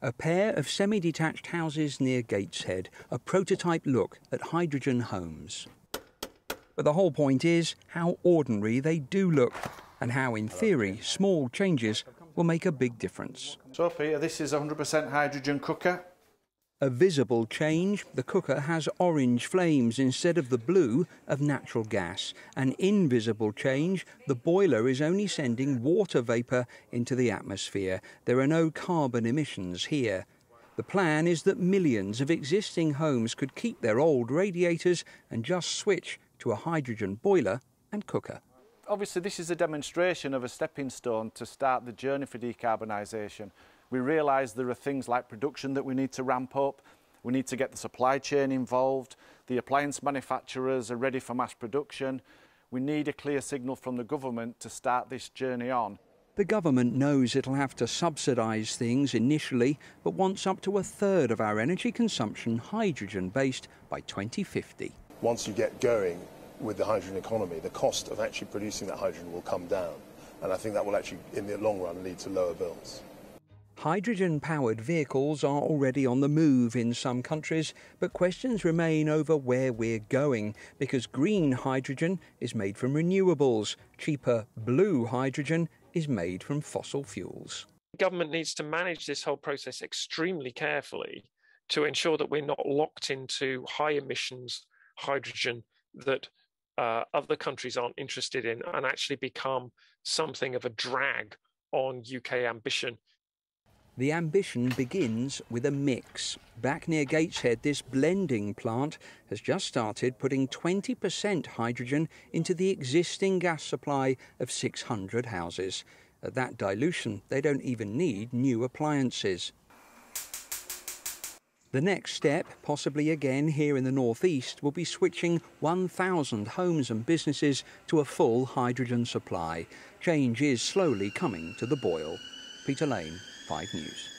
A pair of semi-detached houses near Gateshead, a prototype look at hydrogen homes. But the whole point is how ordinary they do look and how, in theory, small changes will make a big difference. So, Peter, this is 100% hydrogen cooker. A visible change, the cooker has orange flames instead of the blue of natural gas. An invisible change, the boiler is only sending water vapour into the atmosphere. There are no carbon emissions here. The plan is that millions of existing homes could keep their old radiators and just switch to a hydrogen boiler and cooker. Obviously, this is a demonstration of a stepping stone to start the journey for decarbonisation. We realise there are things like production that we need to ramp up, we need to get the supply chain involved, the appliance manufacturers are ready for mass production. We need a clear signal from the government to start this journey on. The government knows it'll have to subsidise things initially, but wants up to a third of our energy consumption hydrogen-based by 2050. Once you get going with the hydrogen economy, the cost of actually producing that hydrogen will come down, and I think that will actually, in the long run, lead to lower bills. Hydrogen-powered vehicles are already on the move in some countries, but questions remain over where we're going, because green hydrogen is made from renewables. Cheaper blue hydrogen is made from fossil fuels. The government needs to manage this whole process extremely carefully to ensure that we're not locked into high-emissions hydrogen that other countries aren't interested in and actually become something of a drag on UK ambition. The ambition begins with a mix. Back near Gateshead, this blending plant has just started putting 20% hydrogen into the existing gas supply of 600 houses. At that dilution, they don't even need new appliances. The next step, possibly again here in the northeast, will be switching 1,000 homes and businesses to a full hydrogen supply. Change is slowly coming to the boil. Peter Lane, 5 News.